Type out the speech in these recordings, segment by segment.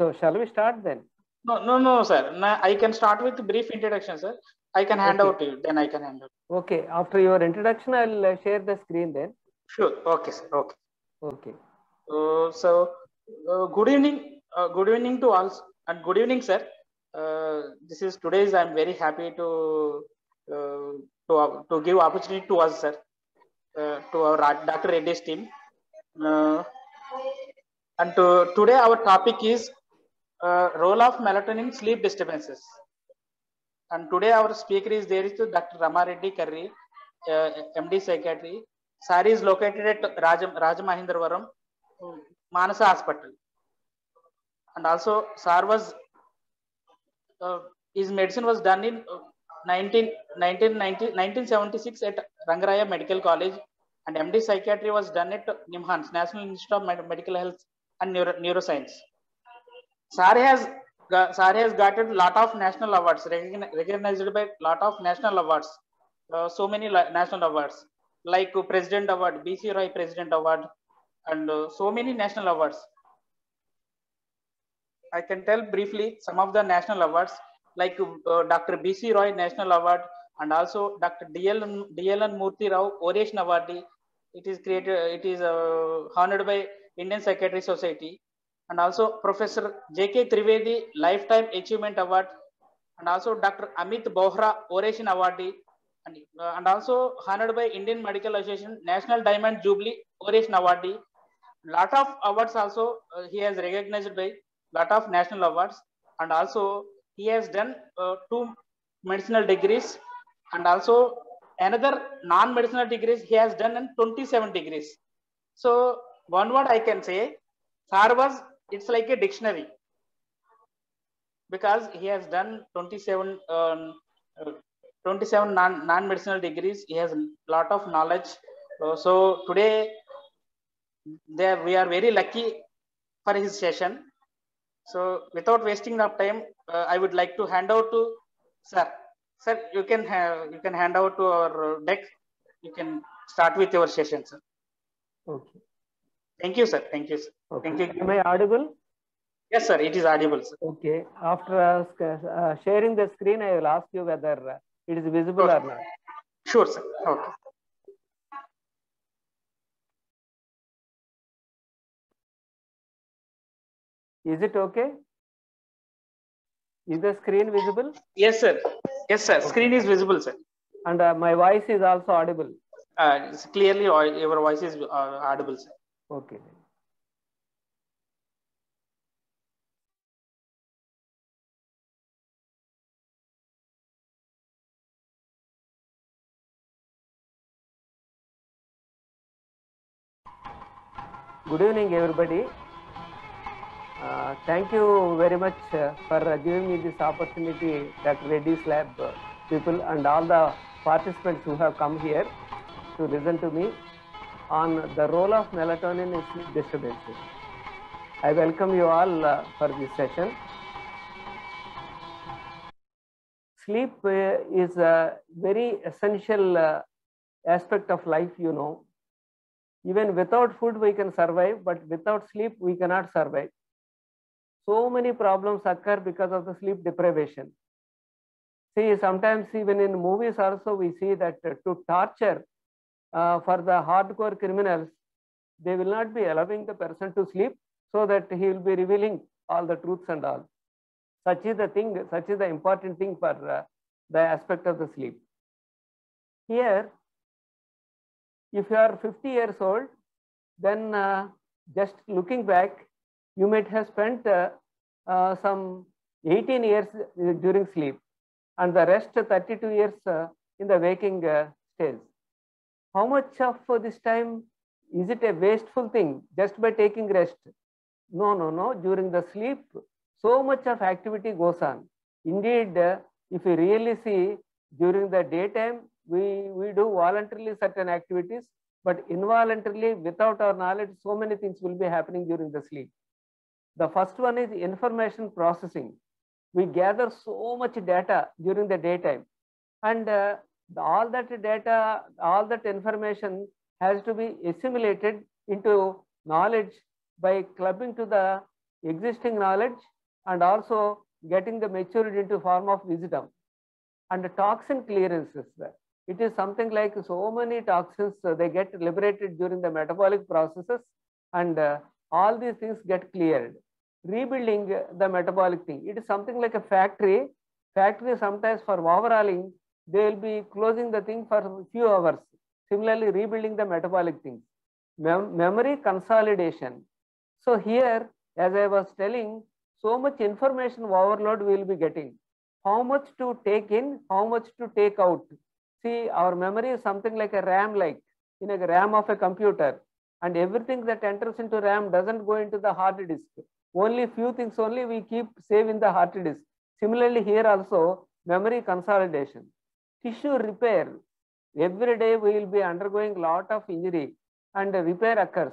So shall we start then? No, sir. I can start with brief introduction, sir. I can hand over to you. Then I can hand over. Okay. After your introduction, I'll share the screen then. Sure. Okay, sir. Okay. Okay. Good evening. Good evening to all, and good evening, sir. This is today's. I'm very happy to give opportunity to us, sir, to our Dr. Reddy's team. And today our topic is role of melatonin in sleep disturbances. And today our speaker is Dr. Rama Reddy Karri, MD Psychiatry. Sari is located at Rajamahendravaram Manasa Hospital. And also, Sar was his medicine was done in 1976 at Rangaraya Medical College, and MD Psychiatry was done at Nimhans, National Institute of Medical Health and Neuroscience. Sari has gotten lot of national awards, recognized by lot of national awards, so many national awards like President Award, BC Roy President Award, and so many national awards. I can tell briefly some of the national awards like Dr. BC Roy National Award, and also Dr. D.L.N. Murthy Rao Oresh Nawadi. It is honored by Indian Psychiatry Society. And also Professor JK Trivedi Lifetime Achievement Award, and also Dr. Amit Bohra Oresh Nawadi, and also honored by Indian Medical Association National Diamond Jubilee Oresh Nawadi. Lot of awards also he has recognized by lot of national awards, and also he has done 2 medicinal degrees, and also another non-medicinal degrees he has done in 27 degrees. So one word I can say, Sar was, it's like a dictionary, because he has done 27 non-medicinal degrees. He has lot of knowledge. So today we are very lucky for his session. So without wasting of time, I would like to hand out to Sir. Sir, you can hand out to our deck. You can start with your session, sir. Okay. Thank you, sir. Thank you, sir. Okay. Thank you. Am I audible? Yes, sir. It is audible, sir. Okay. After sharing the screen, I will ask you whether it is visible or not. Sure, sir. Okay. Is it okay? Is the screen visible? Yes, sir. Yes, sir. Okay. Screen is visible, sir. And my voice is also audible. Clearly, your voice is audible, sir. Okay. Good evening, everybody. Thank you very much for giving me this opportunity, Dr. Reddy's Lab people and all the participants who have come here to listen to me on the role of melatonin in sleep disturbances. I welcome you all for this session. Sleep is a very essential aspect of life, you know. Even without food we can survive, but without sleep we cannot survive. So many problems occur because of the sleep deprivation. See, sometimes even in movies also we see that to torture for the hardcore criminals, they will not be allowing the person to sleep so that he will be revealing all the truths and all. Such is the thing, such is the important thing for the aspect of the sleep. Here, if you are 50 years old, then just looking back, you might have spent some 18 years during sleep and the rest 32 years in the waking stage. How much of this time is it a wasteful thing just by taking rest? No. During the sleep, so much of activity goes on. Indeed, if you really see, during the daytime, we do voluntarily certain activities, but involuntarily, without our knowledge, so many things will be happening during the sleep. The first one is information processing. We gather so much data during the daytime, and all that data, all that information has to be assimilated into knowledge by clubbing to the existing knowledge and also getting the maturity into form of wisdom and toxin clearances. It is something like so many toxins, they get liberated during the metabolic processes and all these things get cleared. Rebuilding the metabolic thing. It is something like a factory. Factory sometimes for overhauling, they will be closing the thing for few hours. Similarly, rebuilding the metabolic thing. Memory consolidation. So here, as I was telling, so much information overload we will be getting. How much to take in, how much to take out. See, our memory is something like a RAM like, in a RAM of a computer. And everything that enters into RAM doesn't go into the hard disk. Only few things only we keep save in the hard disk. Similarly, here also, memory consolidation. Tissue repair. Every day we will be undergoing lot of injury and repair occurs.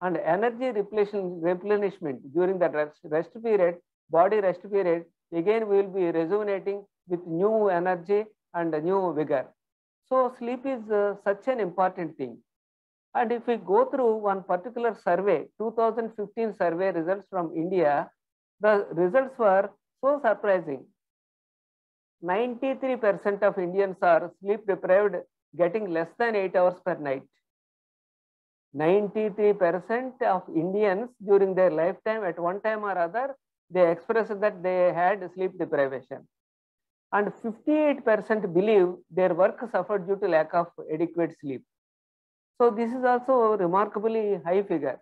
And energy replenishment during that rest period, body rest period, again we will be rejuvenating with new energy and new vigor. So sleep is such an important thing. And if we go through one particular survey, 2015 survey results from India, the results were so surprising. 93% of Indians are sleep deprived, getting less than 8 hours per night. 93% of Indians during their lifetime at one time or other, they expressed that they had sleep deprivation. And 58% believe their work suffered due to lack of adequate sleep. So this is also a remarkably high figure.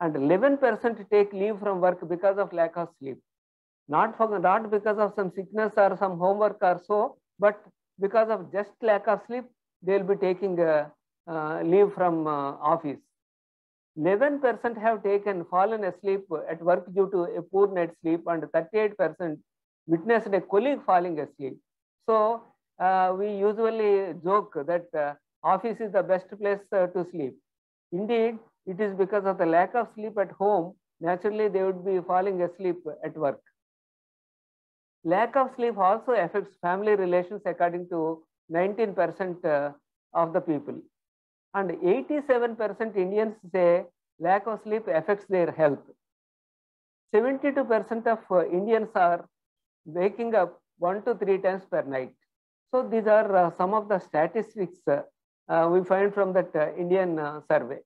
And 11% take leave from work because of lack of sleep. Not because of some sickness or some homework or so, but because of just lack of sleep, they will be taking leave from office. 11% have fallen asleep at work due to a poor night's sleep, and 38% witnessed a colleague falling asleep. So we usually joke that office is the best place to sleep. Indeed, it is because of the lack of sleep at home, naturally they would be falling asleep at work. Lack of sleep also affects family relations according to 19% of the people. And 87% Indians say lack of sleep affects their health. 72% of Indians are waking up 1 to 3 times per night. So these are some of the statistics we find from that Indian survey.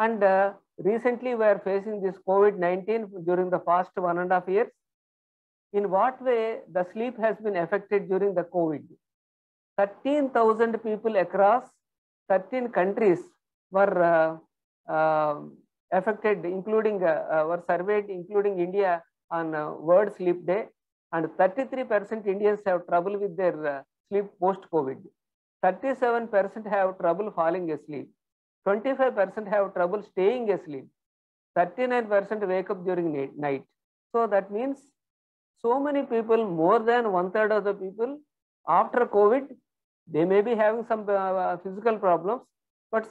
And recently we are facing this COVID-19 during the past 1.5 years. In what way the sleep has been affected during the COVID? 13,000 people across 13 countries were affected, including were surveyed, including India on World Sleep Day. And 33% Indians have trouble with their sleep post-COVID. 37% have trouble falling asleep. 25% have trouble staying asleep. 39% wake up during night. So that means so many people, more than 1/3 of the people after COVID, they may be having some physical problems, but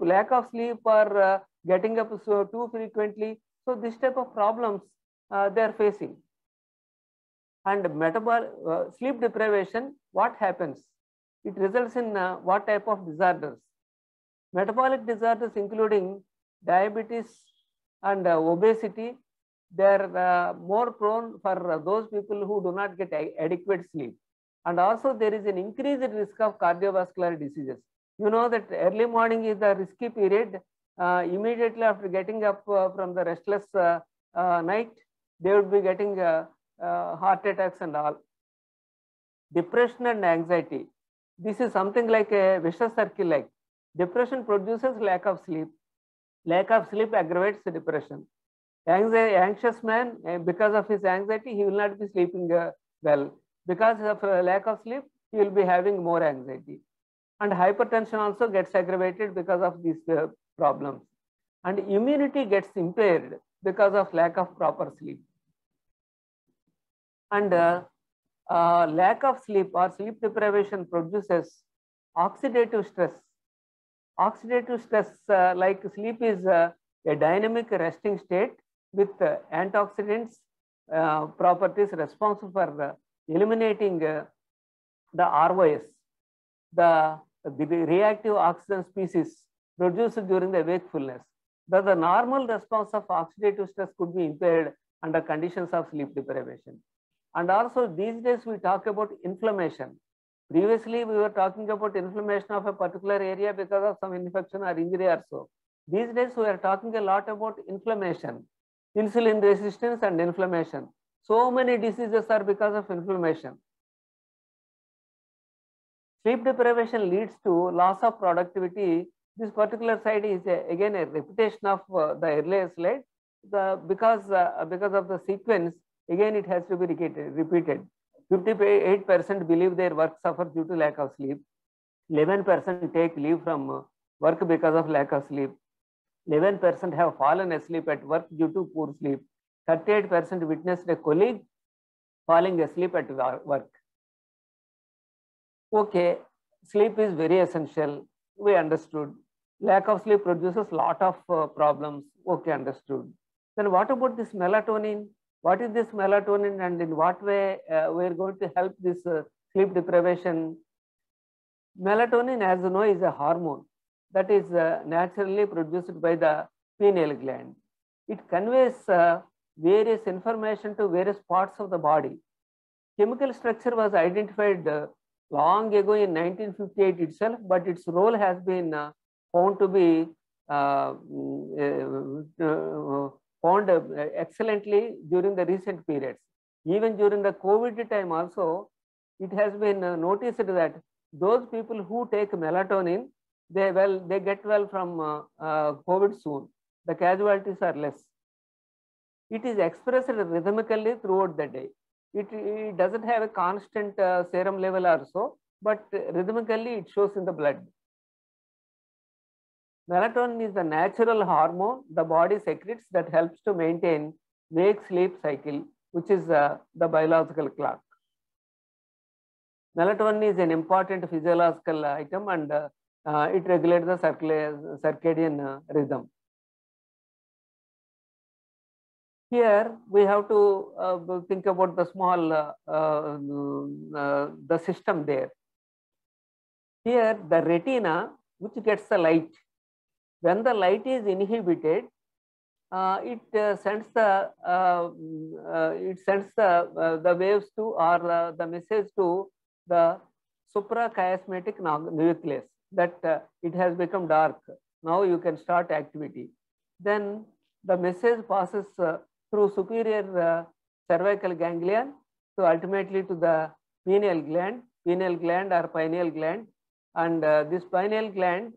lack of sleep or getting up so too frequently. So this type of problems they are facing. And metabolic sleep deprivation, what happens? It results in what type of disorders? Metabolic disorders including diabetes and obesity, they are more prone for those people who do not get adequate sleep. And also there is an increased risk of cardiovascular diseases. You know that early morning is the risky period. Immediately after getting up from the restless night, they would be getting heart attacks and all. Depression and anxiety. This is something like a vicious circle like. Depression produces lack of sleep. Lack of sleep aggravates the depression. Anxious man, because of his anxiety, he will not be sleeping well. Because of lack of sleep, he will be having more anxiety. And hypertension also gets aggravated because of these problems. And immunity gets impaired because of lack of proper sleep. And lack of sleep or sleep deprivation produces oxidative stress. Oxidative stress, like sleep is a dynamic resting state with antioxidants properties responsible for eliminating the ROS, the reactive oxygen species produced during the wakefulness. that the normal response of oxidative stress could be impaired under conditions of sleep deprivation. And also these days we talk about inflammation. Previously we were talking about inflammation of a particular area because of some infection or injury or so. These days we are talking a lot about inflammation, insulin resistance and inflammation. So many diseases are because of inflammation. Sleep deprivation leads to loss of productivity. This particular slide is again a repetition of the earlier slide. Because of the sequence, again it has to be repeated. 58% believe their work suffers due to lack of sleep. 11% take leave from work because of lack of sleep. 11% have fallen asleep at work due to poor sleep. 38% witnessed a colleague falling asleep at work. Okay, sleep is very essential. We understood. Lack of sleep produces lot of problems. Okay, understood. Then what about this melatonin? What is this melatonin and in what way we are going to help this sleep deprivation? Melatonin, as you know, is a hormone that is naturally produced by the pineal gland. It conveys various information to various parts of the body. Chemical structure was identified long ago in 1958 itself, but its role has been found to be excellently during the recent periods. Even during the COVID time also, it has been noticed that those people who take melatonin, they get well from COVID soon. The casualties are less. It is expressed rhythmically throughout the day. It doesn't have a constant serum level or so, but rhythmically it shows in the blood. Melatonin is the natural hormone the body secretes that helps to maintain wake-sleep cycle, which is the biological clock. Melatonin is an important physiological item and it regulates the circadian rhythm. Here we have to think about the small the system there. Here the retina, which gets the light. When the light is inhibited, it sends the waves to or the message to the suprachiasmatic nucleus that it has become dark. Now you can start activity. Then the message passes through superior cervical ganglion to ultimately to the pineal gland or pineal gland, and this pineal gland,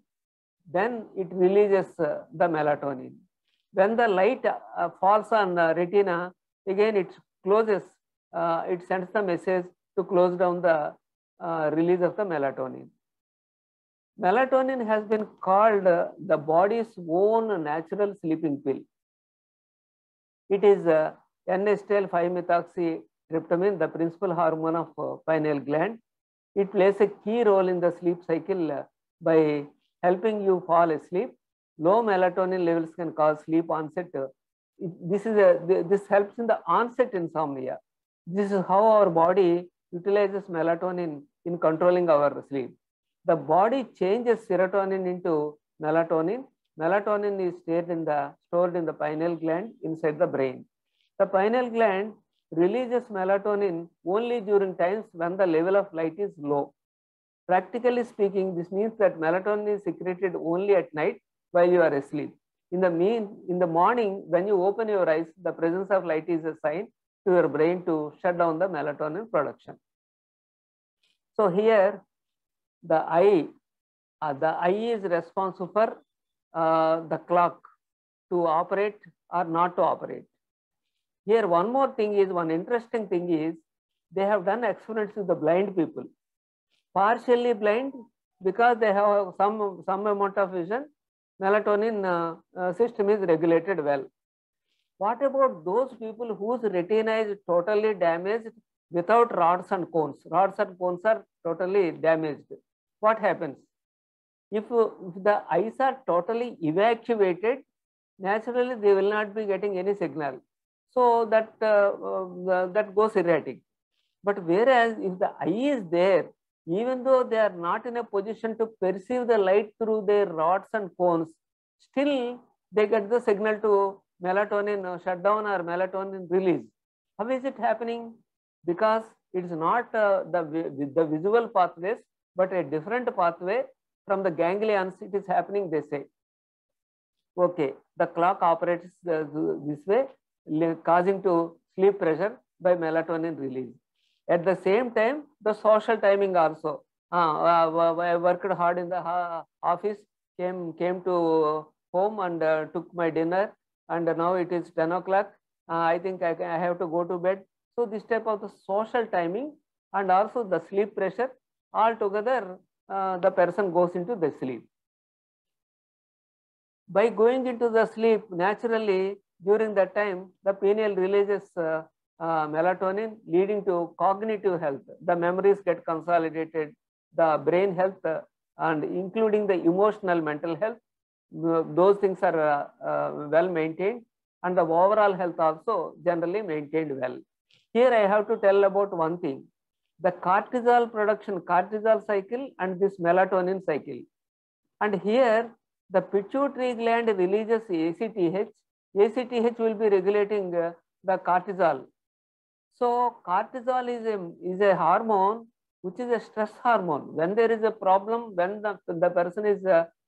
then it releases the melatonin. When the light falls on the retina, again it closes, it sends the message to close down the release of the melatonin. Melatonin has been called the body's own natural sleeping pill. It is NSTL 5-methoxy-tryptamine, the principal hormone of pineal gland. It plays a key role in the sleep cycle by helping you fall asleep. Low melatonin levels can cause sleep onset. This helps in the onset insomnia. This is how our body utilizes melatonin in controlling our sleep. The body changes serotonin into melatonin. Melatonin is stored in the pineal gland inside the brain. The pineal gland releases melatonin only during times when the level of light is low. Practically speaking, this means that melatonin is secreted only at night while you are asleep. In the morning, when you open your eyes, the presence of light is a sign to your brain to shut down the melatonin production. So here, the eye is responsible for the clock to operate or not to operate. Here one interesting thing is they have done experiments with the blind people. Partially blind because they have some amount of vision, melatonin system is regulated well. What about those people whose retina is totally damaged without rods and cones? Rods and cones are totally damaged. What happens? If the eyes are totally evacuated, naturally they will not be getting any signal. So that goes erratic. But whereas if the eye is there, even though they are not in a position to perceive the light through their rods and cones, still they get the signal to melatonin shutdown or melatonin release. How is it happening? Because it's not the visual pathways, but a different pathway from the ganglions it is happening, they say. Okay, the clock operates this way, causing to sleep pressure by melatonin release. At the same time, the social timing also. I worked hard in the office, came to home and took my dinner, and now it is 10 o'clock. I think I have to go to bed. So this type of the social timing and also the sleep pressure, altogether the person goes into the sleep. By going into the sleep, naturally during that time, the pineal releases melatonin, leading to cognitive health. The memories get consolidated, the brain health, and including the emotional mental health. Those things are well maintained, and the overall health also generally maintained well. Here I have to tell about one thing, the cortisol production, cortisol cycle and this melatonin cycle. And here the pituitary gland releases ACTH. ACTH will be regulating the cortisol. So cortisol is a hormone which is a stress hormone. When there is a problem, when the person is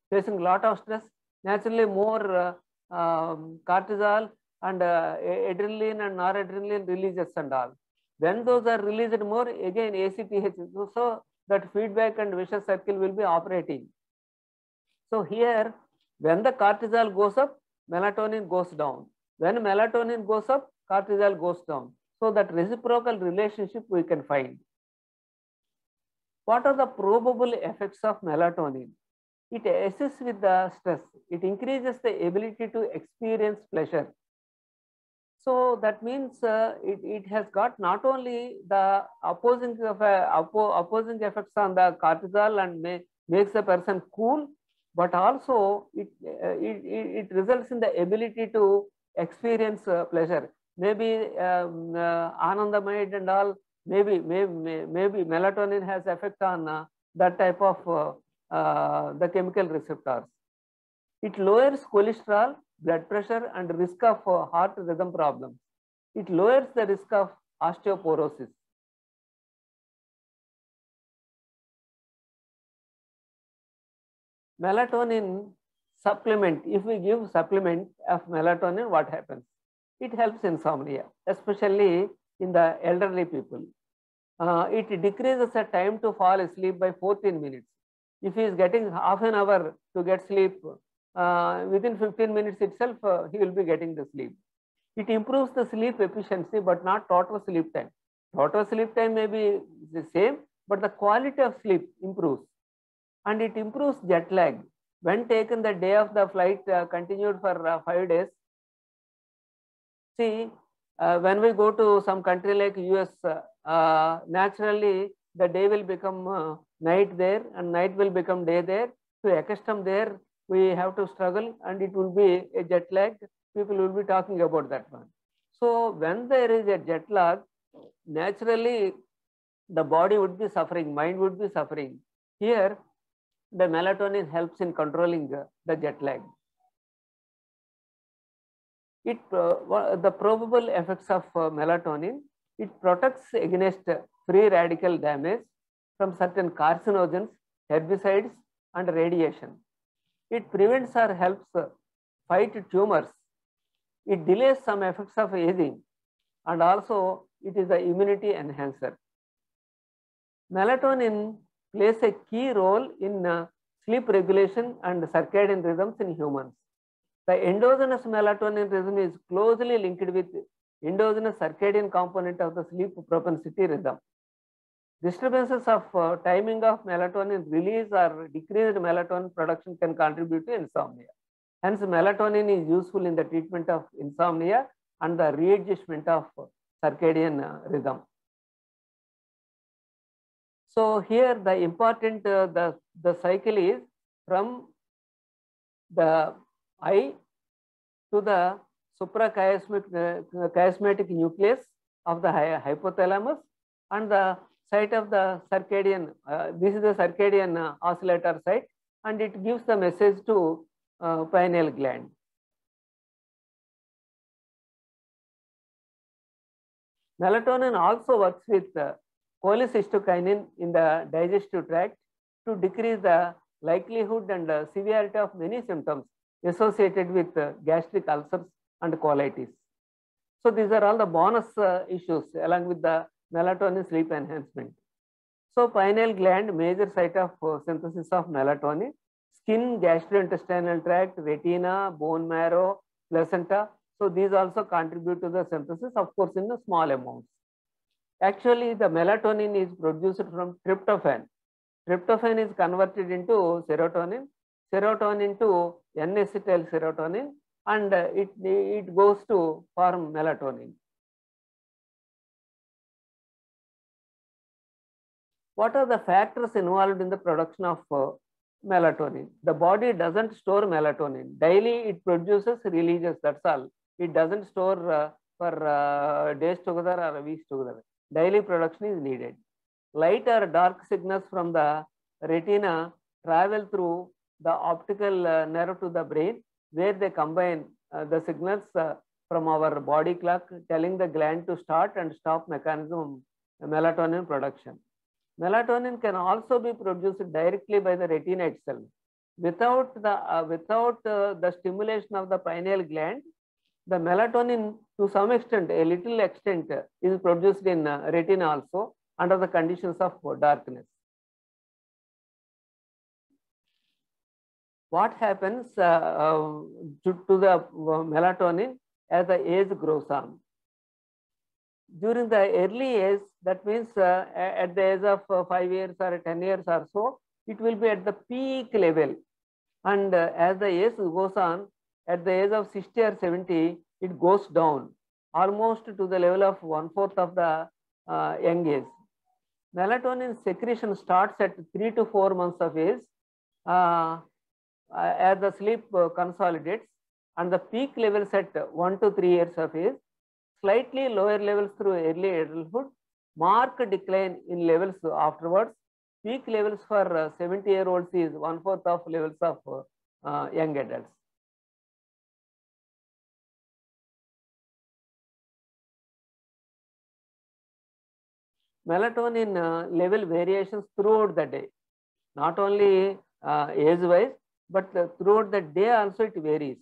facing lot of stress, naturally more cortisol and adrenaline and noradrenaline releases and all. When those are released more, again ACTH, so that feedback and vicious circle will be operating. So here, when the cortisol goes up, melatonin goes down. When melatonin goes up, cortisol goes down. So that reciprocal relationship we can find. What are the probable effects of melatonin? It assists with the stress. It increases the ability to experience pleasure. So that means it has got not only the opposing effects on the cortisol and makes the person cool, but also it results in the ability to experience pleasure. Maybe anandamide and all, maybe melatonin has effect on that type of the chemical receptors. It lowers cholesterol, blood pressure, and risk of heart rhythm problems. It lowers the risk of osteoporosis. Melatonin supplement, if we give supplement of melatonin, what happens? It helps insomnia, especially in the elderly people. It decreases the time to fall asleep by 14 minutes. If he is getting half an hour to get sleep, within 15 minutes itself, he will be getting the sleep. It improves the sleep efficiency, but not total sleep time. Total sleep time may be the same, but the quality of sleep improves. And it improves jet lag. When taken the day of the flight, continued for 5 days. See, when we go to some country like US, naturally the day will become night there and night will become day there. To accustom there, we have to struggle and it will be a jet lag. People will be talking about that one. So when there is a jet lag, naturally the body would be suffering, mind would be suffering. Here, the melatonin helps in controlling the jet lag. The probable effects of melatonin, it protects against free radical damage from certain carcinogens, herbicides, and radiation. It prevents or helps fight tumors. It delays some effects of aging, and also it is an immunity enhancer. Melatonin plays a key role in sleep regulation and circadian rhythms in humans. The endogenous melatonin rhythm is closely linked with endogenous circadian component of the sleep propensity rhythm. Disturbances of timing of melatonin release or decreased melatonin production can contribute to insomnia. Hence, melatonin is useful in the treatment of insomnia and the readjustment of circadian rhythm. So here the important, the cycle is from the eye to the suprachiasmatic nucleus of the hypothalamus and the site of the circadian, this is the circadian oscillator site, and it gives the message to pineal gland. Melatonin also works with cholecystokinin in the digestive tract to decrease the likelihood and severity of many symptoms associated with gastric ulcers and colitis. So these are all the bonus issues along with the melatonin sleep enhancement. So pineal gland, major site of synthesis of melatonin, skin, gastrointestinal tract, retina, bone marrow, placenta. So these also contribute to the synthesis, of course, in a small amounts. Actually, the melatonin is produced from tryptophan. Tryptophan is converted into serotonin, serotonin to NSTL serotonin, and it goes to form melatonin. What are the factors involved in the production of melatonin? The body doesn't store melatonin. Daily it produces, releases, that's all. It doesn't store for days together or weeks together. Daily production is needed. Light or dark signals from the retina travel through the optical nerve to the brain, where they combine the signals from our body clock, telling the gland to start and stop mechanism melatonin production. Melatonin can also be produced directly by the retina itself. Without the stimulation of the pineal gland, the melatonin to some extent, a little extent, is produced in retina also under the conditions of darkness. What happens to the melatonin as the age grows on? During the early age, that means at the age of 5 years or 10 years or so, it will be at the peak level. And as the age goes on, at the age of 60 or 70, it goes down almost to the level of 1/4 of the young age. Melatonin secretion starts at 3 to 4 months of age as the sleep consolidates, and the peak levels at 1 to 3 years of age, slightly lower levels through early adulthood, marked decline in levels afterwards. Peak levels for 70-year-olds is 1/4 of levels of young adults. Melatonin level variations throughout the day, not only age-wise, but throughout the day also it varies.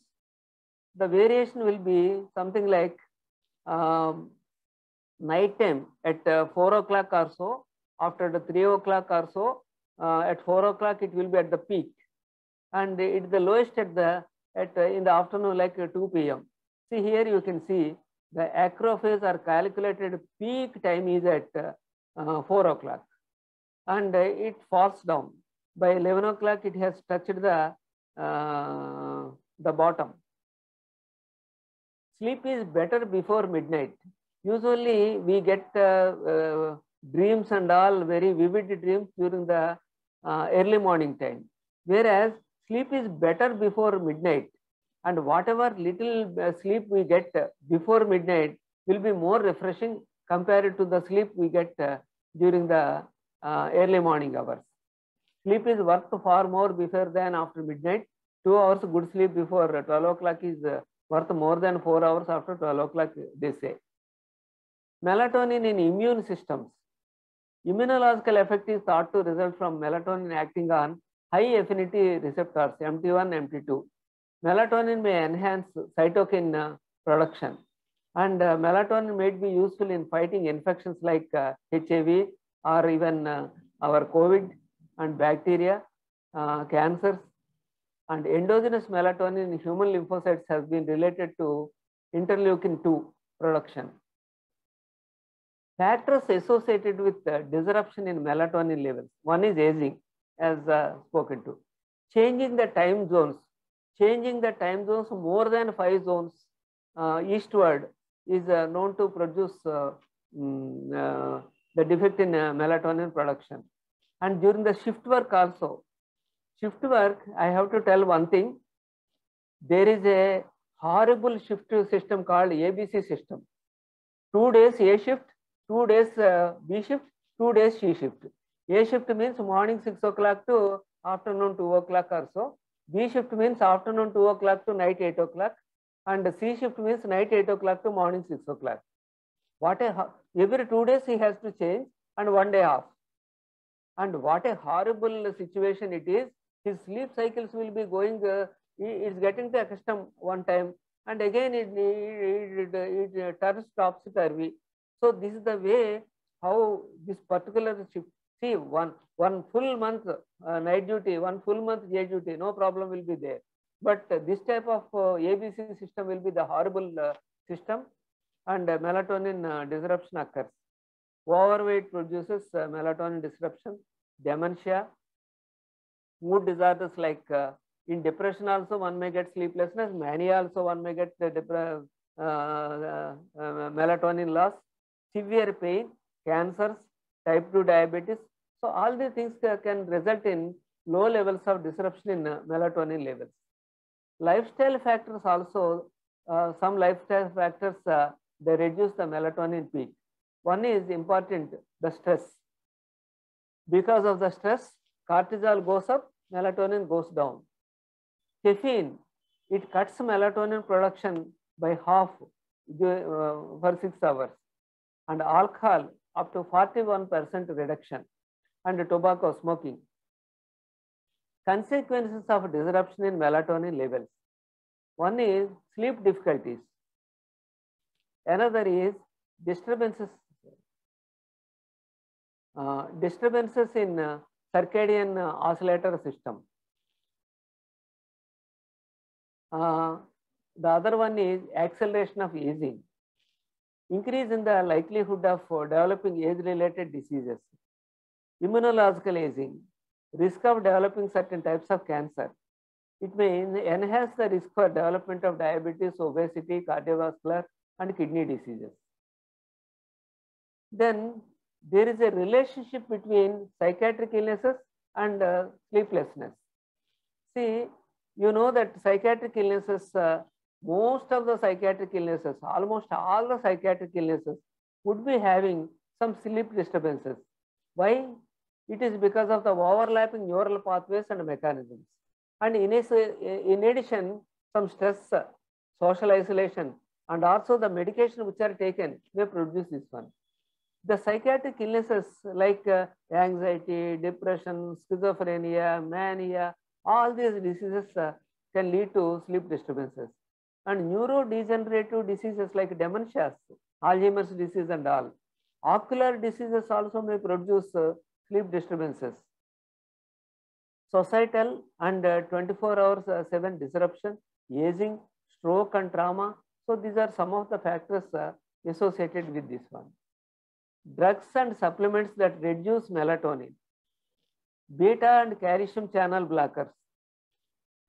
The variation will be something like night time at 4 o'clock or so, after the 3 o'clock or so, at 4 o'clock it will be at the peak, and it's the lowest at the in the afternoon, like 2 p.m. See here, you can see the acrophase or calculated peak time is at 4 o'clock, and it falls down. By 11 o'clock, it has touched the bottom. Sleep is better before midnight. Usually, we get dreams and all, very vivid dreams during the early morning time. Whereas, sleep is better before midnight. And whatever little sleep we get before midnight will be more refreshing compared to the sleep we get during the early morning hours. Sleep is worth far more before than after midnight. 2 hours good sleep before 12 o'clock is worth more than 4 hours after 12 o'clock, they say. Melatonin in immune systems. Immunological effect is thought to result from melatonin acting on high affinity receptors, MT1, MT2. Melatonin may enhance cytokine production, and melatonin may be useful in fighting infections like HIV or even our COVID, and bacteria, cancers. And endogenous melatonin in human lymphocytes has been related to interleukin-2 production. Factors associated with disruption in melatonin levels. One is aging, as spoken to. Changing the time zones. Changing the time zones more than 5 zones eastward is known to produce the defect in melatonin production. And during the shift work also. Shift work, I have to tell one thing. There is a horrible shift system called ABC system. 2 days A shift, 2 days B shift, 2 days C shift. A shift means morning 6 o'clock to afternoon 2 o'clock or so. B shift means afternoon 2 o'clock to night 8 o'clock. And C shift means night 8 o'clock to morning 6 o'clock. What a, every 2 days he has to change and 1 day off. And what a horrible situation it is. His sleep cycles will be going, he is getting to accustomed one time, and again it turns topsy-turvy. So this is the way how this particular shift. See, one full month night duty, one full month day duty, no problem will be there. But this type of ABC system will be the horrible system, and melatonin disruption occurs. Overweight produces melatonin disruption, dementia, mood disorders like in depression also one may get sleeplessness, mania also one may get melatonin loss, severe pain, cancers, type 2 diabetes. So all these things can result in low levels of disruption in melatonin levels. Lifestyle factors also, some lifestyle factors, they reduce the melatonin peak. One is important, the stress. Because of the stress, cortisol goes up, melatonin goes down. Caffeine, it cuts melatonin production by half for 6 hours. And alcohol, up to 41% reduction. And tobacco, smoking. Consequences of disruption in melatonin levels. One is sleep difficulties. Another is disturbances in circadian oscillator system. The other one is acceleration of aging. Increase in the likelihood of developing age-related diseases. Immunological aging. Risk of developing certain types of cancer. It may enhance the risk for development of diabetes, obesity, cardiovascular, and kidney diseases. Then there is a relationship between psychiatric illnesses and sleeplessness. See, you know that psychiatric illnesses, most of the psychiatric illnesses, almost all the psychiatric illnesses would be having some sleep disturbances. Why? It is because of the overlapping neural pathways and mechanisms. And in addition, some stress, social isolation, and also the medication which are taken may produce this one. The psychiatric illnesses like anxiety, depression, schizophrenia, mania, all these diseases can lead to sleep disturbances. And neurodegenerative diseases like dementia, Alzheimer's disease and all. Ocular diseases also may produce sleep disturbances. Societal and 24 hours 7 disruption, aging, stroke and trauma. So these are some of the factors associated with this one. Drugs and supplements that reduce melatonin. Beta and calcium channel blockers.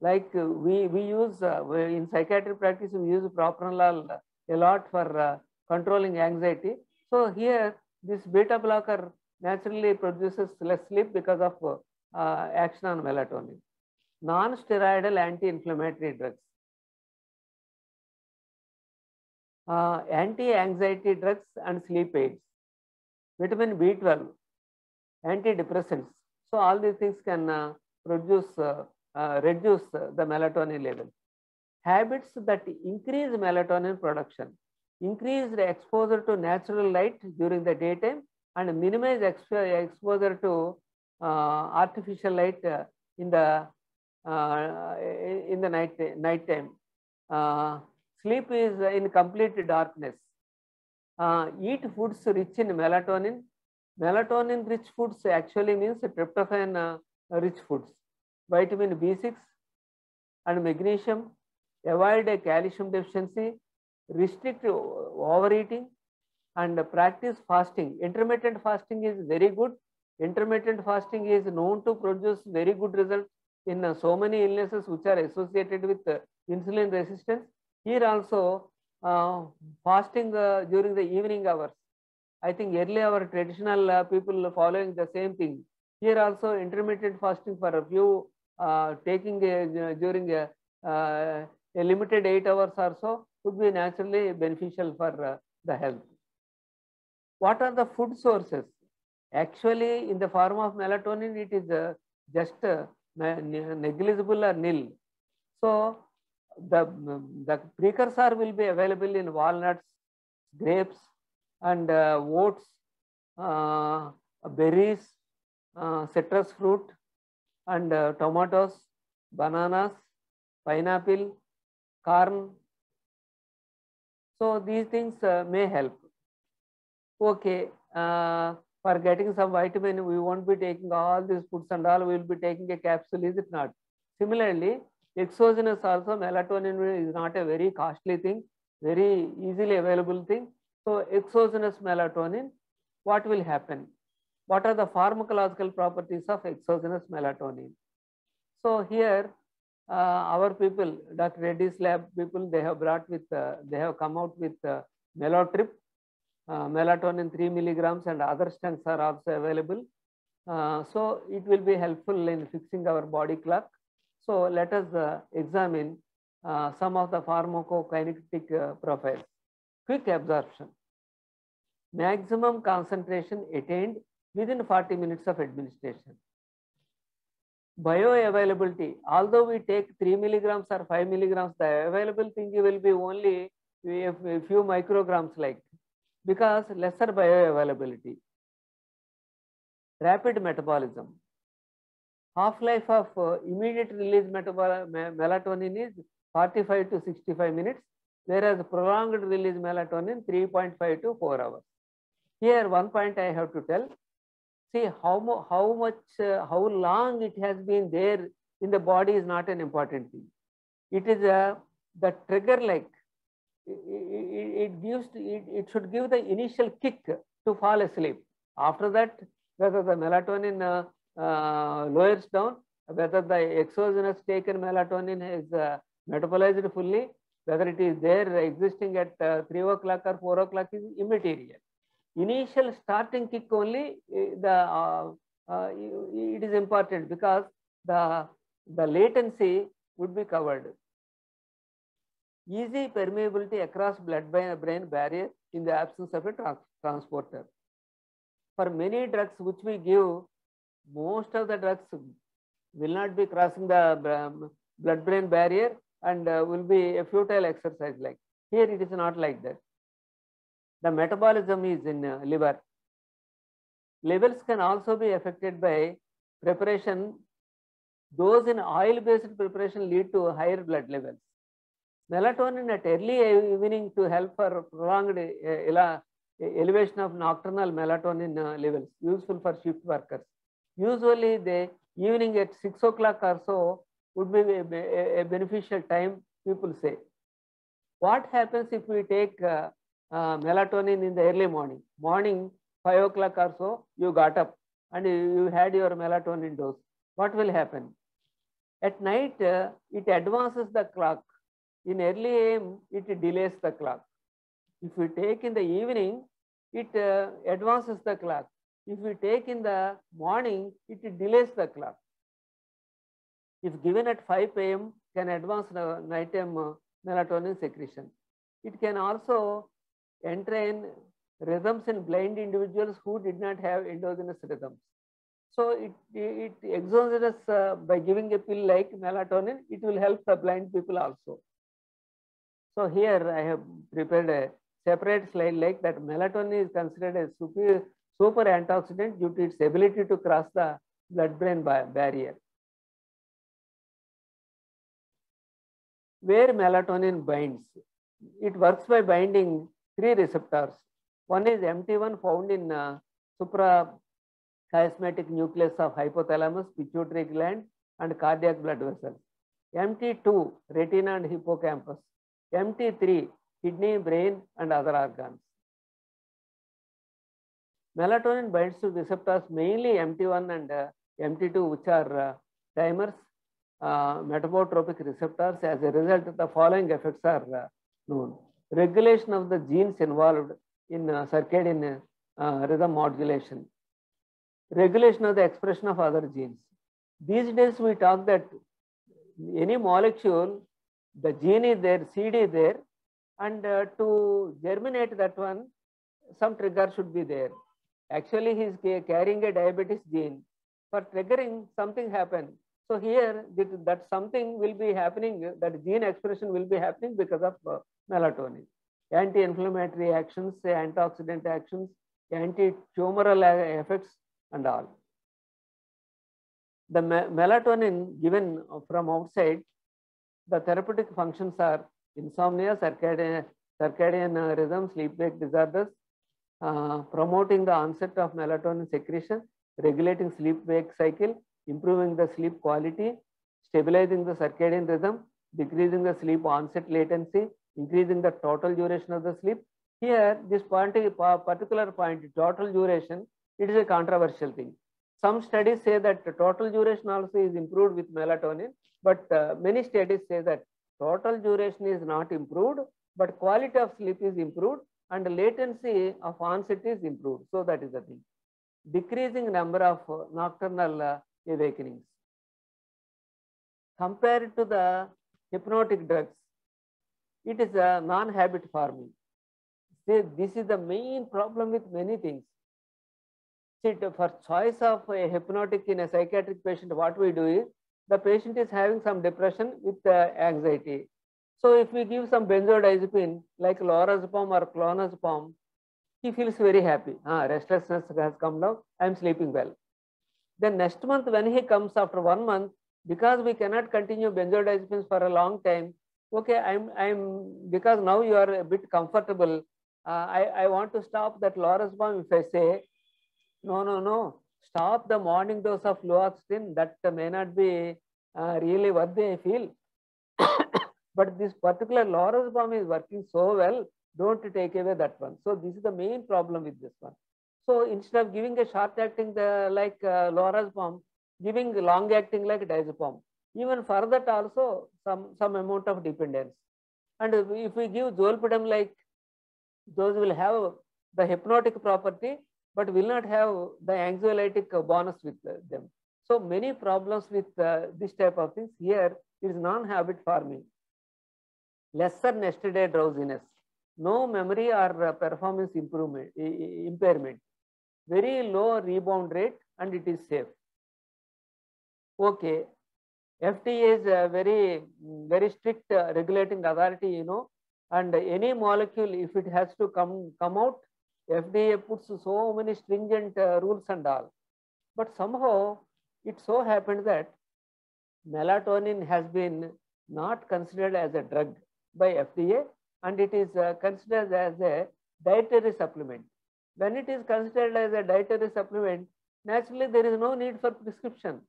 Like we use, in psychiatric practice, we use propranolol a lot for controlling anxiety. So here, this beta blocker naturally produces less sleep because of action on melatonin. Non-steroidal anti-inflammatory drugs. Anti-anxiety drugs and sleep aids. Vitamin B12, antidepressants. So all these things can reduce the melatonin level. Habits that increase melatonin production. Increased exposure to natural light during the daytime and minimize exposure to artificial light in the nighttime. Sleep is in complete darkness. Eat foods rich in melatonin. Melatonin rich foods actually means tryptophan rich foods. Vitamin B6 and magnesium. Avoid a calcium deficiency. Restrict overeating and practice fasting. Intermittent fasting is very good. Intermittent fasting is known to produce very good results in so many illnesses which are associated with insulin resistance. Here also, fasting during the evening hours. I think early our traditional people following the same thing. Here also intermittent fasting for a few, taking during a limited 8 hours or so would be naturally beneficial for the health. What are the food sources? Actually, in the form of melatonin, it is just negligible or nil. So the precursor will be available in walnuts, grapes, and oats, berries, citrus fruit, and tomatoes, bananas, pineapple, corn. So these things may help. Okay, for getting some vitamin, we won't be taking all these foods and all, we will be taking a capsule, is it not? Similarly, exogenous also, melatonin is not a very costly thing, very easily available thing. So exogenous melatonin, what will happen? What are the pharmacological properties of exogenous melatonin? So here, our people, Dr. Reddy's lab people, they have brought with, they have come out with Melotrip, melatonin 3 mg and other strengths are also available. So it will be helpful in fixing our body clock. So let us examine some of the pharmacokinetic profiles. Quick absorption. Maximum concentration attained within 40 minutes of administration. Bioavailability, although we take 3 mg or 5 mg, the available thing will be only a few micrograms like, because lesser bioavailability. Rapid metabolism. Half-life of immediate release melatonin is 45 to 65 minutes, whereas prolonged release melatonin 3.5 to 4 hours. Here one point I have to tell. See, how long it has been there in the body is not an important thing. It is the trigger like, it should give the initial kick to fall asleep. After that, whether the melatonin lowers down, whether the exogenous taken melatonin is metabolized fully, whether it is there existing at 3 o'clock or 4 o'clock is immaterial. Initial starting kick only, it is important because the latency would be covered. Easy permeability across blood-brain barrier in the absence of a transporter. For many drugs which we give, most of the drugs will not be crossing the blood-brain barrier and will be a futile exercise like. Here it is not like that. The metabolism is in liver. Levels can also be affected by preparation. Those in oil-based preparation lead to higher blood levels. Melatonin at early evening to help for prolonged elevation of nocturnal melatonin levels, useful for shift workers. Usually the evening at 6 o'clock or so would be a beneficial time, people say. What happens if we take melatonin in the early morning? Morning, 5 o'clock or so, you got up and you had your melatonin dose. What will happen? At night, it advances the clock. In early AM, it delays the clock. If we take in the evening, it advances the clock. If we take in the morning, it delays the clock. If given at 5 AM, can advance the nighttime melatonin secretion. It can also entrain rhythms in blind individuals who did not have endogenous rhythms. So it exogenous by giving a pill like melatonin, it will help the blind people also. So here I have prepared a separate slide like that. Melatonin is considered a super antioxidant due to its ability to cross the blood-brain barrier. Where melatonin binds, it works by binding 3 receptors. One is MT1 found in suprachiasmatic nucleus of hypothalamus, pituitary gland, and cardiac blood vessels. MT2, retina and hippocampus. MT3, kidney, brain, and other organs. Melatonin binds to receptors mainly MT1 and MT2, which are dimers, metabotropic receptors. As a result, the following effects are known. Regulation of the genes involved in circadian rhythm modulation. Regulation of the expression of other genes. These days we talk that any molecule, the gene is there, seed is there, and to germinate that one, some trigger should be there. Actually, he is carrying a diabetes gene. For triggering, something happened. So here, that something will be happening, that gene expression will be happening because of melatonin. anti-inflammatory actions, antioxidant actions, anti-tumoral effects and all. The melatonin given from outside, the therapeutic functions are insomnia, circadian rhythm, sleep-wake disorders, promoting the onset of melatonin secretion, regulating sleep-wake cycle, improving the sleep quality, stabilizing the circadian rhythm, decreasing the sleep onset latency, increasing the total duration of the sleep. Here, this particular point, total duration, it is a controversial thing. Some studies say that the total duration also is improved with melatonin, but many studies say that total duration is not improved, but quality of sleep is improved and latency of onset is improved. So that is the thing. Decreasing number of nocturnal awakenings. Compared to the hypnotic drugs, it is a non-habit forming. This is the main problem with many things. See, for choice of a hypnotic in a psychiatric patient, what we do is, the patient is having some depression with anxiety. So if we give some benzodiazepine like lorazepam or clonazepam, he feels very happy. Restlessness has come down, I am sleeping well. Then next month when he comes after 1 month, because we cannot continue benzodiazepines for a long time, okay, because now you are a bit comfortable, I want to stop that lorazepam. If I say, no, no, no, stop the morning dose of fluoxetine, that may not be really what they feel. But this particular lorazepam is working so well, don't take away that one. So this is the main problem with this one. So instead of giving a short acting like lorazepam, giving long acting like diazepam. Even for that also some amount of dependence. And if we give zolpidem like, those will have the hypnotic property, but will not have the anxiolytic bonus with them. So many problems with this type of things. Here is non-habit forming. Lesser nested day drowsiness. No memory or performance impairment. Very low rebound rate and it is safe. Okay, FDA is a very strict regulating authority, you know, and any molecule, if it has to come out, FDA puts so many stringent rules and all. But somehow it so happened that melatonin has been not considered as a drug by FDA, and it is considered as a dietary supplement. When it is considered as a dietary supplement, naturally there is no need for prescription.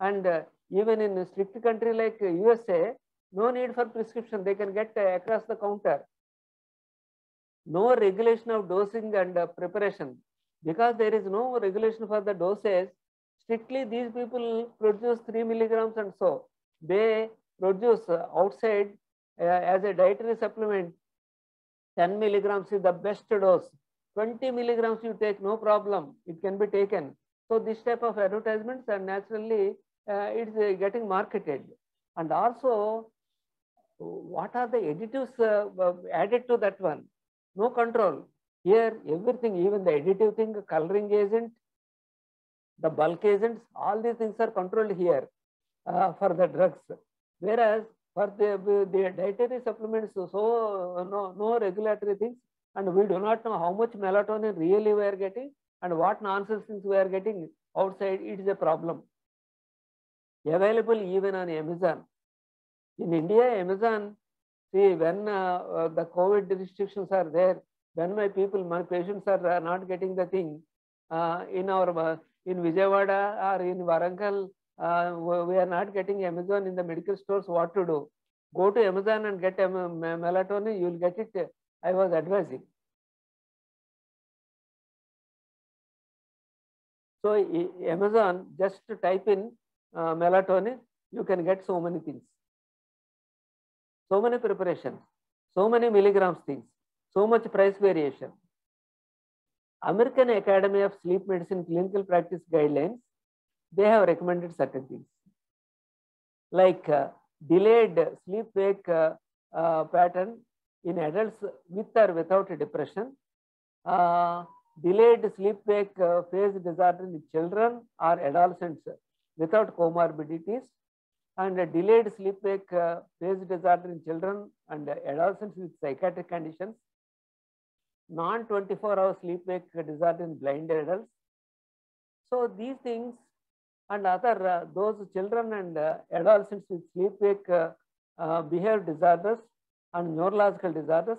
And even in a strict country like USA, no need for prescription, they can get across the counter. No regulation of dosing and preparation. Because there is no regulation for the dosage, strictly these people produce 3 mg and so. They produce outside as a dietary supplement, 10 mg is the best dose. 20 mg you take, no problem, it can be taken. So this type of advertisements are naturally it's getting marketed. And also, what are the additives added to that one? No control. Here, everything, even the additive thing, coloring agent, the bulk agents, all these things are controlled here for the drugs. Whereas for the dietary supplements, so no regulatory things, and we do not know how much melatonin really we are getting and what nonsense things we are getting outside. It is a problem. Available even on Amazon. In India, Amazon, see, when the COVID restrictions are there, when my patients are not getting the thing, in Vijayawada or in Warangal, we are not getting Amazon in the medical stores, what to do? Go to Amazon and get melatonin, you will get it, I was advising. So Amazon, just to type in melatonin, you can get so many things, so many preparations, so many milligrams things, so much price variation. American Academy of Sleep Medicine Clinical Practice Guidelines, they have recommended certain things like delayed sleep-wake pattern in adults with or without depression, delayed sleep-wake phase disorder in children or adolescents without comorbidities, and a delayed sleep wake phase disorder in children and adolescents with psychiatric conditions, non-24-hour sleep wake disorder in blind adults. So these things and other those children and adolescents with sleep wake behavior disorders and neurological disorders,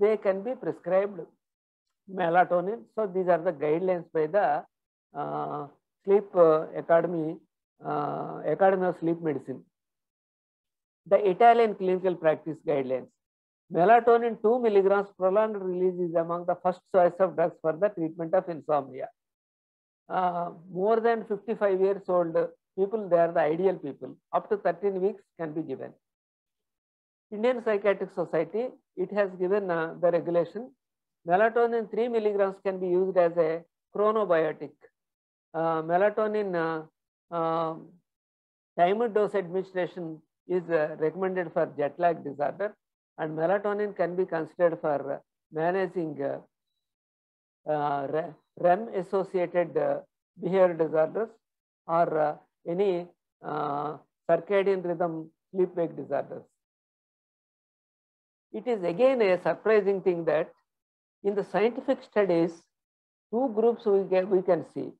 they can be prescribed melatonin. So these are the guidelines by the Academy of Sleep Medicine. The Italian clinical practice guidelines. Melatonin 2 milligrams prolonged release is among the first choice of drugs for the treatment of insomnia. More than 55 years old people, they are the ideal people. Up to 13 weeks can be given. Indian Psychiatric Society, it has given the regulation. Melatonin 3 milligrams can be used as a chronobiotic. Melatonin timed dose administration is recommended for jet lag disorder, and melatonin can be considered for managing REM-associated behavior disorders or any circadian rhythm sleep-wake disorders. It is again a surprising thing that in the scientific studies, two groups we can see.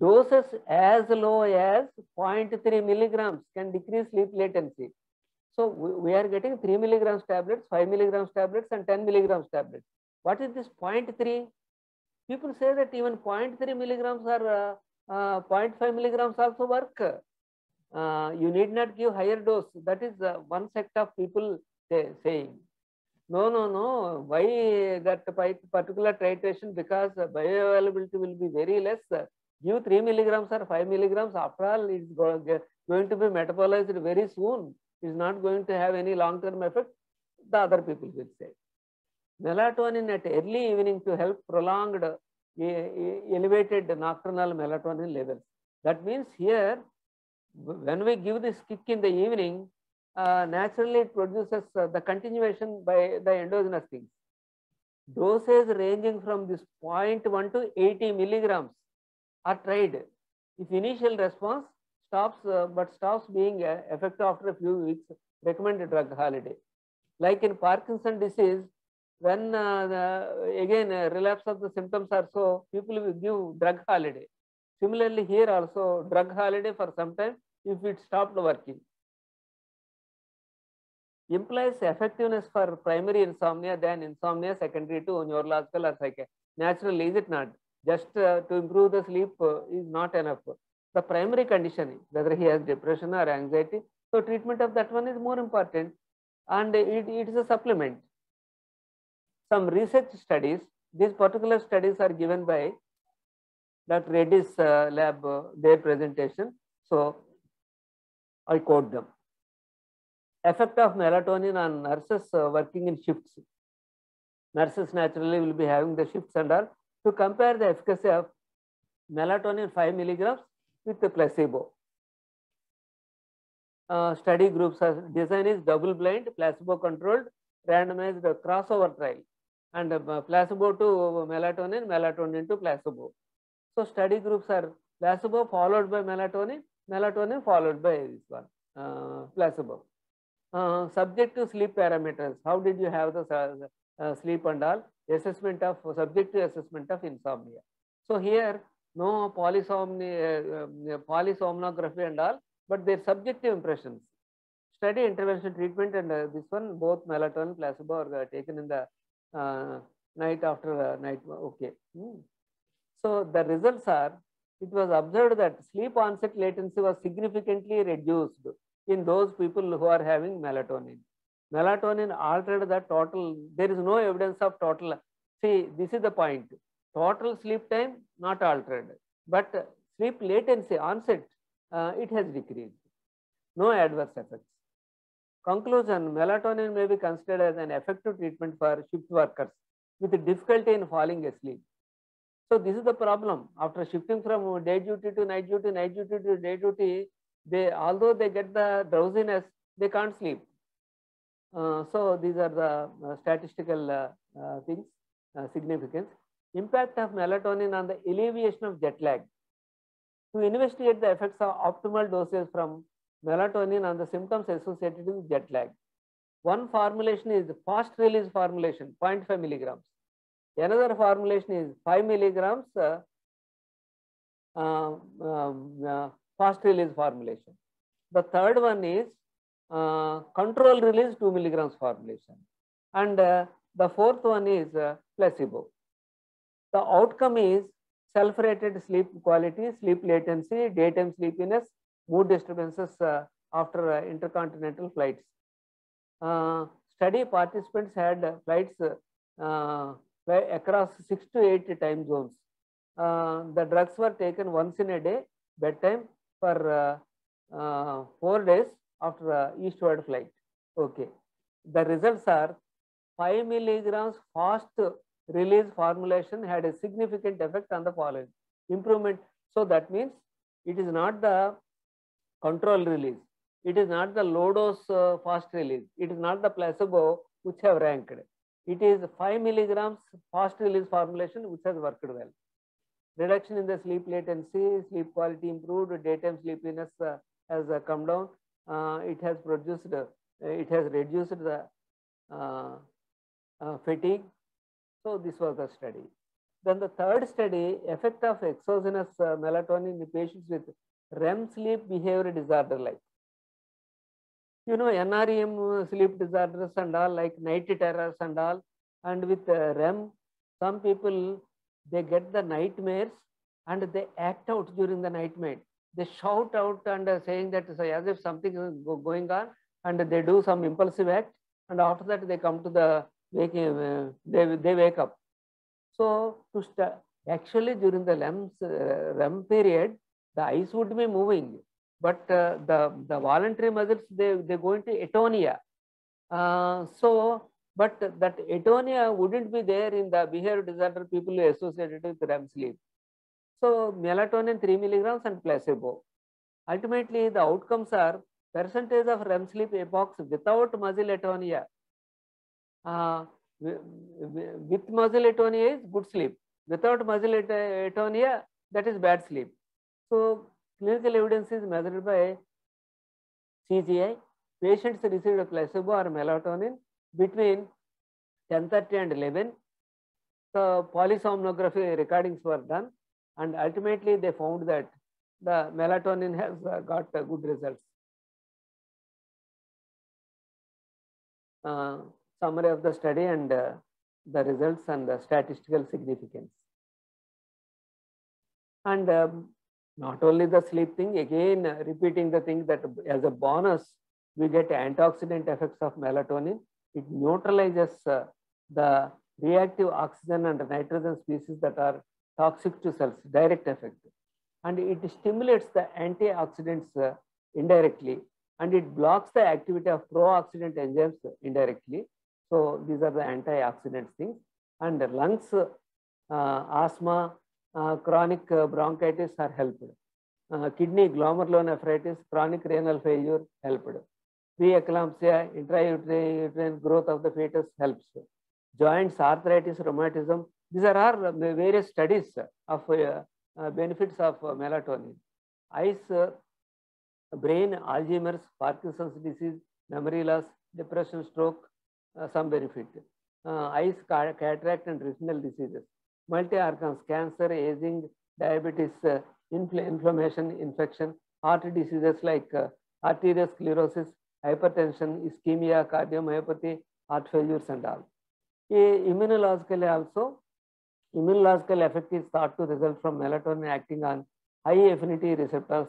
Doses as low as 0.3 milligrams can decrease sleep latency. So we are getting 3 milligrams tablets, 5 milligrams tablets, and 10 milligrams tablets. What is this 0.3? People say that even 0.3 milligrams or 0.5 milligrams also work. You need not give higher dose. That is one sect of people saying. No, no, no. Why that particular titration? Because bioavailability will be very less. Give 3 milligrams or 5 milligrams. After all, it's going to be metabolized very soon. It's not going to have any long-term effect, the other people will say. Melatonin at early evening to help prolonged elevated nocturnal melatonin levels. That means here, when we give this kick in the evening, naturally it produces the continuation by the endogenous things. Doses ranging from this 0.1 to 80 milligrams are tried. If initial response stops, but stops being effective after a few weeks, recommended drug holiday. Like in Parkinson's disease, when again relapse of the symptoms are so, people will give drug holiday. Similarly, here also drug holiday for some time if it stopped working. Implies effectiveness for primary insomnia than insomnia secondary to neurological or psychiatric. Naturally, is it not? Just to improve the sleep is not enough. The primary condition, whether he has depression or anxiety, so treatment of that one is more important, and it is a supplement. Some research studies, these particular studies are given by Dr. Reddy's lab, their presentation. So I quote them. Effect of melatonin on nurses working in shifts. Nurses naturally will be having the shifts and all. To compare the efficacy of melatonin 5 milligrams with the placebo. Study groups are, design is double-blind, placebo-controlled, randomized crossover trial. And placebo to melatonin, melatonin to placebo. So study groups are placebo followed by melatonin, melatonin followed by this one, placebo. Subjective sleep parameters. How did you have the sleep and all? Assessment of subjective assessment of insomnia. So here no polysomnography and all, but their subjective impressions. Study intervention treatment and this one, both melatonin placebo are taken in the night after night. Okay. So the results are, it was observed that sleep onset latency was significantly reduced in those people who are having melatonin. Melatonin altered the total, there is no evidence of total. See, this is the point. Total sleep time not altered, but sleep latency onset, it has decreased. No adverse effects. Conclusion, melatonin may be considered as an effective treatment for shift workers with difficulty in falling asleep. So this is the problem. After shifting from day duty to night duty, night duty to day duty, they, although they get the drowsiness, they can't sleep. So these are the statistical things, significance. Impact of melatonin on the alleviation of jet lag. To investigate the effects of optimal doses from melatonin and the symptoms associated with jet lag. One formulation is fast release formulation, 0.5 milligrams. Another formulation is 5 milligrams fast release formulation. The third one is control release 2 milligrams formulation. And the fourth one is placebo. The outcome is self-rated sleep quality, sleep latency, daytime sleepiness, mood disturbances after intercontinental flights. Study participants had flights across 6 to 8 time zones. The drugs were taken once in a day, bedtime, for 4 days after eastward flight. Okay. The results are 5 milligrams fast release formulation had a significant effect on the following improvement. So that means it is not the control release, it is not the low dose fast release, it is not the placebo which have ranked. It is 5 milligrams fast release formulation which has worked well. Reduction in the sleep latency, sleep quality improved, daytime sleepiness has come down. It has reduced the fatigue. So this was the study. Then the third study, effect of exogenous melatonin in patients with REM sleep behavior disorder, like, you know, NREM sleep disorders and all, like night terrors and all. And with REM, some people, they get the nightmares and they act out during the nightmare. They shout out and saying that as if something is going on, and they do some impulsive act, and after that they come to the waking, they wake up. So actually during the REM period, the eyes would be moving, but the voluntary muscles, they go into atonia. But that atonia wouldn't be there in the behavior disorder people associated with REM sleep. So melatonin 3 milligrams and placebo. Ultimately, the outcomes are percentage of REM sleep epochs without muscle atonia. With muscle atonia is good sleep. Without muscle atonia, that is bad sleep. So clinical evidence is measured by CGI. Patients received a placebo or melatonin between 10:30 and 11. So polysomnography recordings were done, and ultimately they found that the melatonin has got good results. Summary of the study and the results and the statistical significance. And not only the sleep thing, again repeating the thing that as a bonus, we get antioxidant effects of melatonin. It neutralizes the reactive oxygen and nitrogen species that are toxic to cells, direct effect. And it stimulates the antioxidants indirectly, and it blocks the activity of pro-oxidant enzymes indirectly. So these are the antioxidant things. And the lungs, asthma, chronic bronchitis are helped. Kidney glomerulonephritis, chronic renal failure helped. Preeclampsia, intrauterine growth of the fetus helps. Joints, arthritis, rheumatism. These are all various studies of benefits of melatonin. Eyes, brain, Alzheimer's, Parkinson's disease, memory loss, depression, stroke, some benefit. Eyes, cataract and retinal diseases. Multi-organs, cancer, aging, diabetes, inflammation, infection, heart diseases like arteriosclerosis, hypertension, ischemia, cardiomyopathy, heart failures and all. Immunological effect is thought to result from melatonin acting on high affinity receptors,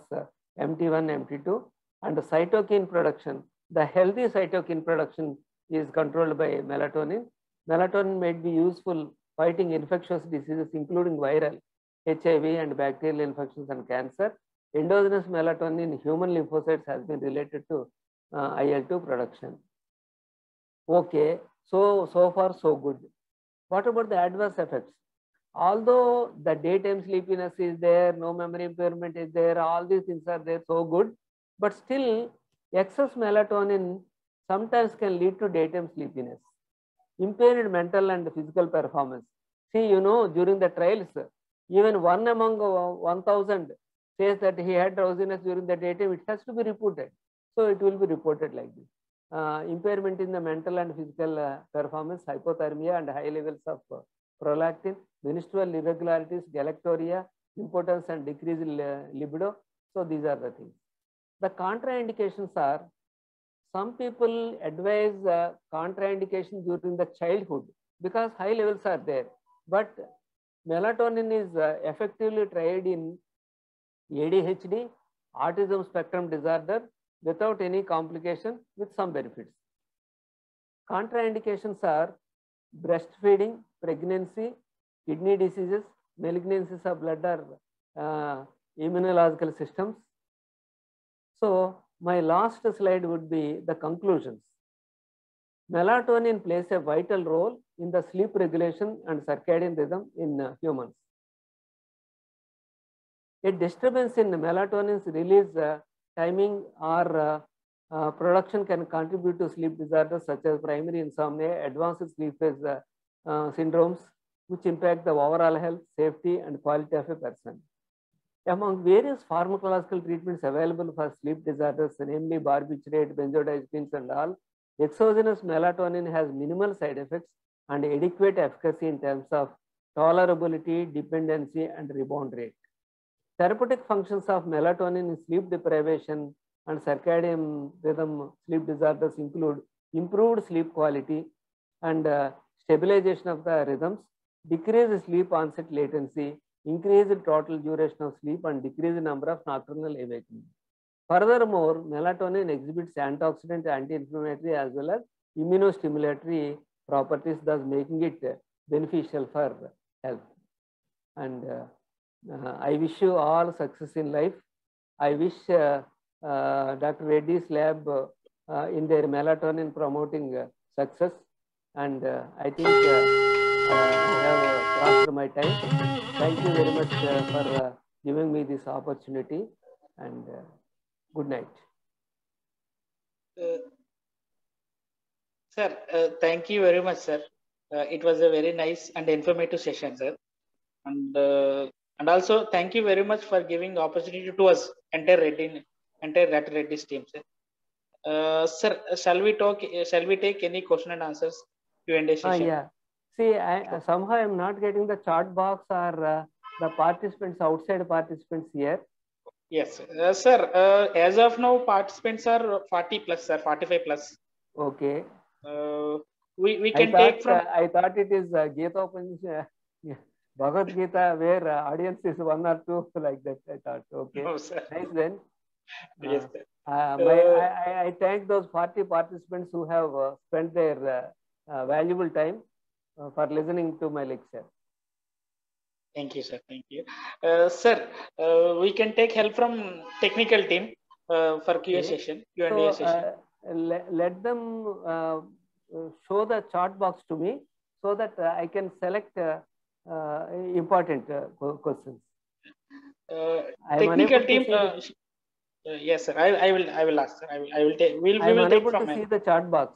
MT1, MT2, and the cytokine production. The healthy cytokine production is controlled by melatonin. Melatonin may be useful fighting infectious diseases, including viral, HIV and bacterial infections and cancer. Endogenous melatonin in human lymphocytes has been related to IL-2 production. Okay, so far so good. What about the adverse effects? Although the daytime sleepiness is there, no memory impairment is there, all these things are there, so good, but still excess melatonin sometimes can lead to daytime sleepiness, impaired mental and physical performance. See, you know, during the trials, even one among 1,000 says that he had drowsiness during the daytime, it has to be reported. So it will be reported like this. Impairment in the mental and physical performance, hypothermia and high levels of prolactin, menstrual irregularities, galactoria, impotence and decreased libido. So these are the things. The contraindications are, some people advise contraindication during the childhood because high levels are there. But melatonin is effectively tried in ADHD, autism spectrum disorder, without any complication with some benefits. Contraindications are breastfeeding, pregnancy, kidney diseases, malignancies of blood or immunological systems. So my last slide would be the conclusions. Melatonin plays a vital role in the sleep regulation and circadian rhythm in humans. A disturbance in melatonin's release timing or production can contribute to sleep disorders such as primary insomnia, advanced sleep phase syndromes, which impact the overall health, safety, and quality of a person. Among various pharmacological treatments available for sleep disorders, namely barbiturate, benzodiazepines, and all, exogenous melatonin has minimal side effects and adequate efficacy in terms of tolerability, dependency, and rebound rate. Therapeutic functions of melatonin in sleep deprivation and circadian rhythm sleep disorders include improved sleep quality and stabilization of the rhythms, decreased sleep onset latency, increased total duration of sleep, and decreased number of nocturnal awakenings. Furthermore, melatonin exhibits antioxidant, anti-inflammatory, as well as immunostimulatory properties, thus making it beneficial for health. And I wish you all success in life. I wish Dr. Reddy's lab in their melatonin promoting success. And I think I have crossed my time. Thank you very much for giving me this opportunity, and good night. Sir, thank you very much, sir. It was a very nice and informative session, sir. And also, thank you very much for giving the opportunity to us, entire Dr. Reddy's team, sir. Sir, shall we take any question and answers Q&A session? Yeah. See, somehow I'm not getting the chat box or the participants, outside participants here. Yes, sir. As of now, participants are 40 plus, sir, 45 plus. Okay. We can take from... I thought it is Gita Pancha. Yeah. Bhagavad Gita, where audience is one or two, like that, I thought. Okay, no, sir. Nice then. Yes, sir. I thank those 40 participants who have spent their valuable time for listening to my lecture. Thank you, sir. Thank you. Sir, we can take help from technical team for Q&A session. So, let them show the chart box to me so that I can select important questions. Technical team. Yes, sir. I will ask. Sir. I will take. We will take from. I see the chart box.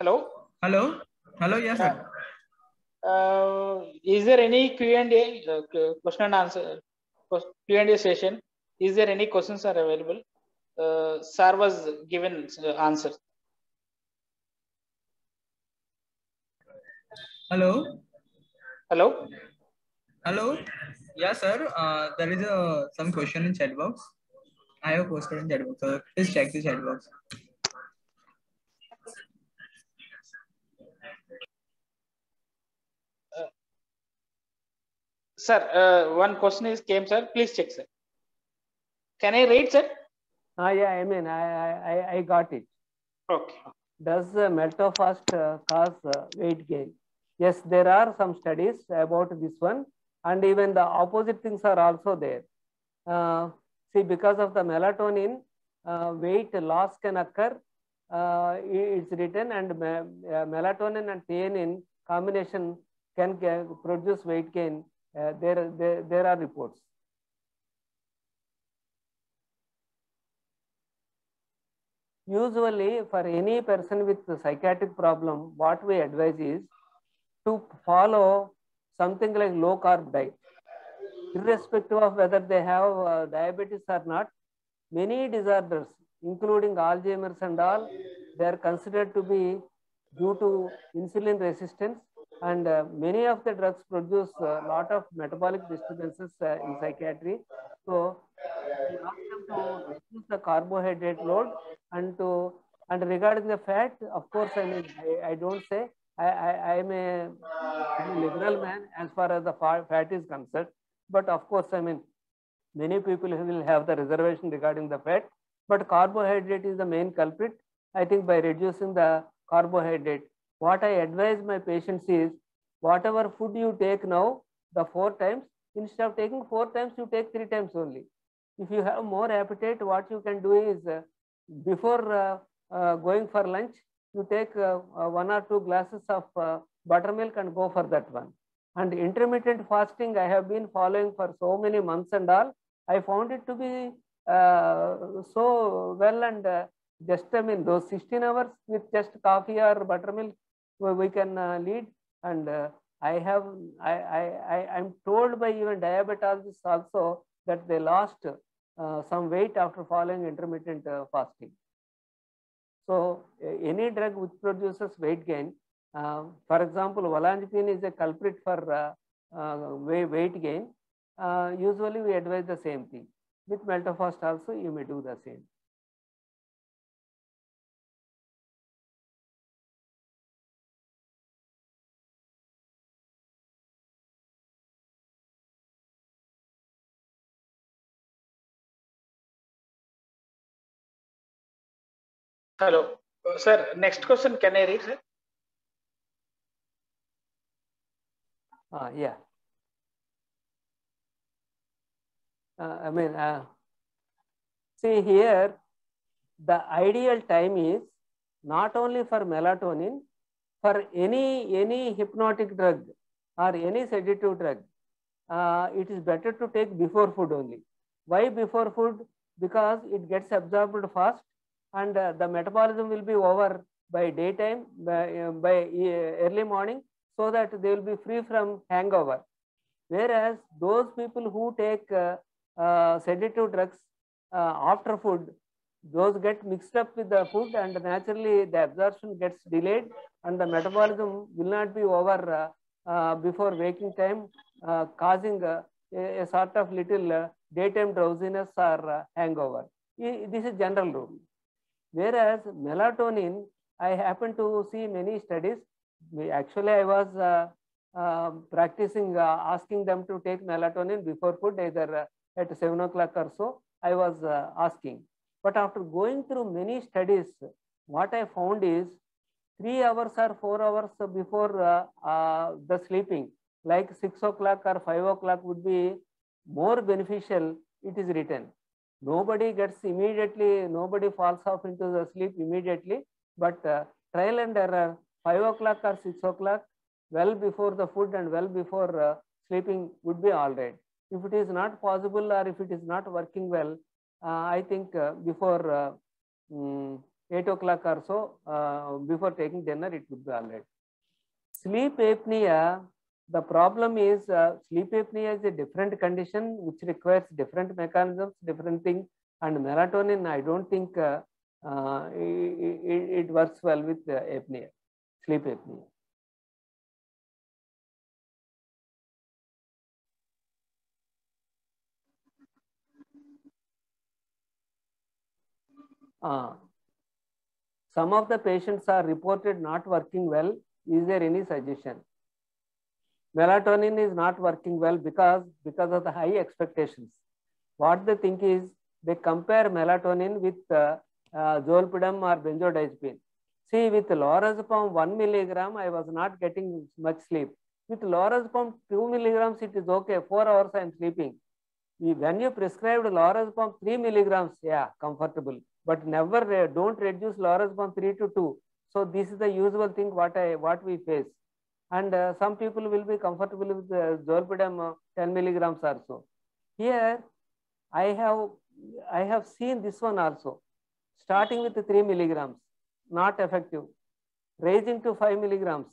Hello. Hello. Hello. Yes, sir. Is there any Q&A question and answer Q&A session? Is there any questions are available? Sir was given answer. Hello. Hello. Hello. Yeah, sir. There is some question in chat box. I have posted in chat box. So please check the chat box. Sir, one question is came, sir. Please check, sir. Can I read, sir? Yeah, I mean, I got it. Okay. Does meltofast cause weight gain? Yes, there are some studies about this one, and even the opposite things are also there. See, because of the melatonin, weight loss can occur. It's written, and melatonin and theanine combination can produce weight gain. There are reports. Usually, for any person with a psychiatric problem, what we advise is to follow something like low carb diet. Irrespective of whether they have diabetes or not, many disorders, including Alzheimer's and all, they are considered to be due to insulin resistance, and many of the drugs produce a lot of metabolic disturbances in psychiatry. So we ask them to reduce the carbohydrate load, and regarding the fat, of course, I mean, I don't say, I'm a liberal man as far as the fat is concerned, but of course, I mean, many people will have the reservation regarding the fat, but carbohydrate is the main culprit. I think by reducing the carbohydrate, what I advise my patients is, whatever food you take now, the 4 times, instead of taking 4 times, you take 3 times only. If you have more appetite, what you can do is, before going for lunch, you take 1 or 2 glasses of buttermilk and go for that one. And intermittent fasting, I have been following for so many months and all. I found it to be so well, and just, I mean, those 16 hours with just coffee or buttermilk, we can lead. And I'm told by even diabetologists also that they lost some weight after following intermittent fasting. So any drug which produces weight gain, for example, olanzapine is a culprit for weight gain. Usually we advise the same thing. With Meltofast also, you may do the same. Hello, sir. Next question, can I read, sir? Yeah. See here, the ideal time is not only for melatonin, for any hypnotic drug or any sedative drug, it is better to take before food only. Why before food? Because it gets absorbed fast, and the metabolism will be over by daytime, by early morning, so that they will be free from hangover. Whereas those people who take sedative drugs after food, those get mixed up with the food, and naturally the absorption gets delayed, and the metabolism will not be over before waking time, causing a sort of little daytime drowsiness or hangover. This is general rule. Whereas melatonin, I happen to see many studies. Actually, I was practicing asking them to take melatonin before food, either at 7 o'clock or so, I was asking. But after going through many studies, what I found is 3 hours or 4 hours before the sleeping, like 6 o'clock or 5 o'clock would be more beneficial, it is written. Nobody falls off into the sleep immediately, but trial and error, 5 o'clock or 6 o'clock, well before the food and well before sleeping would be all right. If it is not possible or if it is not working well, I think before 8 o'clock or so, before taking dinner, it would be all right. Sleep apnea, the problem is sleep apnea is a different condition which requires different mechanisms, different things. And melatonin, I don't think it works well with apnea, sleep apnea. Some of the patients are reported not working well. Is there any suggestion? Melatonin is not working well because of the high expectations. What they think is, they compare melatonin with zolpidem or benzodiazepine. See, with lorazepam 1 mg, I was not getting much sleep. With lorazepam 2 mg, it is okay. 4 hours I am sleeping. When you prescribed lorazepam 3 mg, yeah, comfortable. But never, don't reduce lorazepam 3 to 2. So this is the usual thing what we face. And some people will be comfortable with zolpidem 10 mg or so. Here, I have seen this one also. Starting with the 3 mg, not effective. Raising to 5 mg,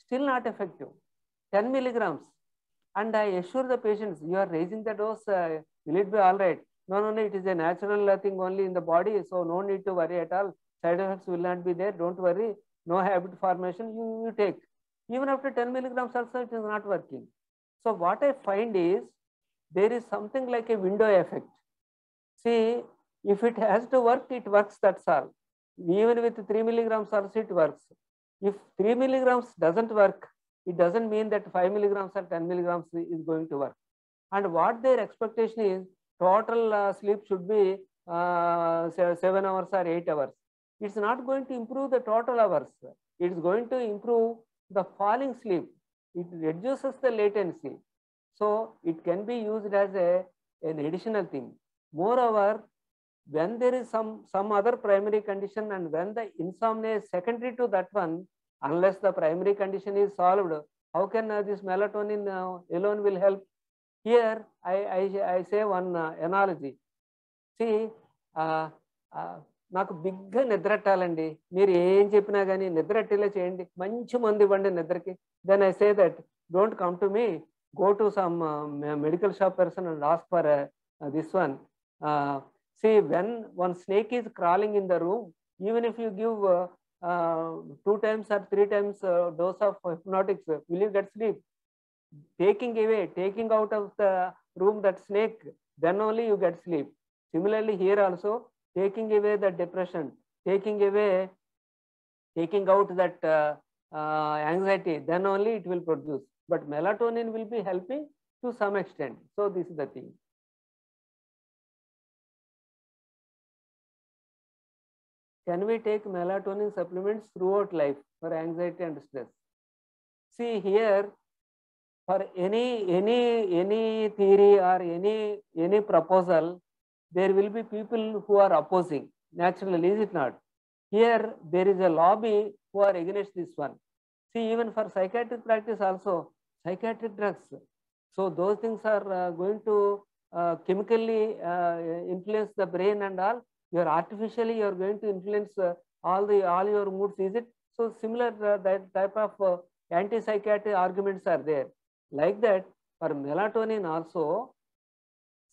still not effective. 10 milligrams. And I assure the patients, you are raising the dose, will it be all right? No, it is a natural thing only in the body, so no need to worry at all. Side effects will not be there, don't worry. No habit formation, you take. Even after 10 milligrams also, it is not working. So what I find is, there is something like a window effect. See, if it has to work, it works, that's all. Even with 3 milligrams also, it works. If 3 milligrams doesn't work, it doesn't mean that 5 milligrams or 10 milligrams is going to work. And what their expectation is, total sleep should be 7 hours or 8 hours. It's not going to improve the total hours. It's going to improve the falling sleep. It reduces the latency. So it can be used as an additional thing. Moreover, when there is some other primary condition and when the insomnia is secondary to that one, unless the primary condition is solved, how can this melatonin alone will help? Here, I say one analogy. See, నాకు బిగ్గా నిద్ర అట్టాలండి, మీరు ఏం చెప్పినా కానీ నిద్ర అట్టేలా చేయండి, మంచి మంది ఇవ్వండి నిద్రకి. Then I say that don't come to me, go to some medical shop person and ask for this one. See, when one snake is crawling in the room, even if you give 2 times or 3 times dose of hypnotics, will you get sleep? Taking out of the room that snake, then only you get sleep. Similarly, here also, taking away the depression, taking out that anxiety, then only it will produce. But melatonin will be helping to some extent. So this is the thing. Can we take melatonin supplements throughout life for anxiety and stress? See here, for any theory or any proposal, there will be people who are opposing, naturally, is it not? Here, there is a lobby who are against this one. See, even for psychiatric practice also, psychiatric drugs. So those things are going to chemically influence the brain and all. You're artificially, you're going to influence all your moods, is it? So similar that type of anti-psychiatric arguments are there. Like that, for melatonin also,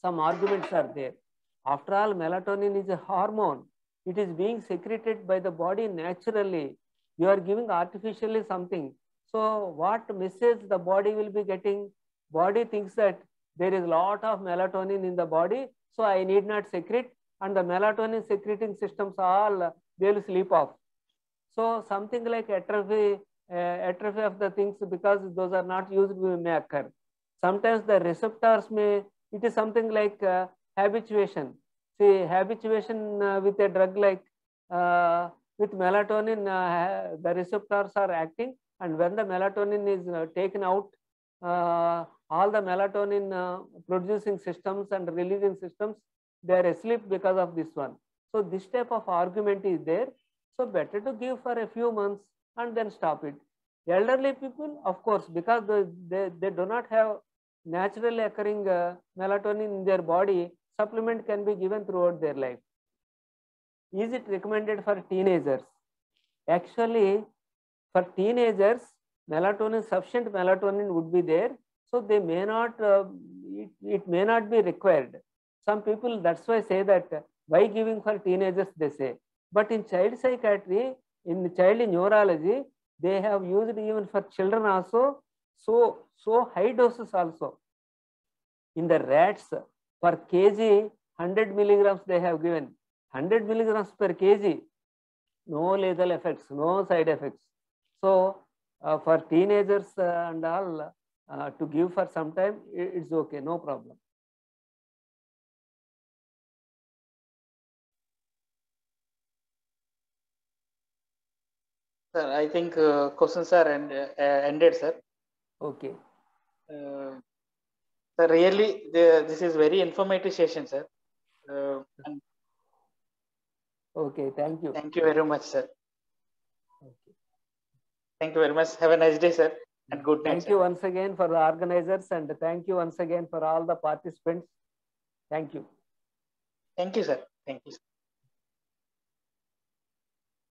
some arguments are there. After all, melatonin is a hormone. It is being secreted by the body naturally. You are giving artificially something. So what message the body will be getting? Body thinks that there is a lot of melatonin in the body, so I need not secrete. And the melatonin secreting systems all, they will sleep off. So something like atrophy of the things, because those are not used, may occur. Sometimes the receptors may, it is something like habituation. See, habituation with a drug like with melatonin, the receptors are acting, and when the melatonin is taken out, all the melatonin producing systems and releasing systems, they are asleep because of this one. So this type of argument is there. So better to give for a few months and then stop it. The elderly people, of course, because they do not have naturally occurring melatonin in their body, supplement can be given throughout their life. Is it recommended for teenagers? Actually, for teenagers, melatonin, sufficient melatonin would be there. So they may not, it may not be required. Some people, that's why say that, why giving for teenagers, they say. But in child psychiatry, in child neurology, they have used even for children also, so high doses also. In the rats, per kg, 100 milligrams they have given. 100 milligrams per kg. No lethal effects, no side effects. So for teenagers and all, to give for some time, it's okay, no problem. Sir, I think questions are ended, sir. Okay. Sir, really, this is very informative session, sir. Okay, thank you. Thank you very much, sir. Okay. Thank you very much. Have a nice day, sir. And good night. Thank you once again for the organizers, and thank you once again for all the participants. Thank you. Thank you, sir. Thank you, sir.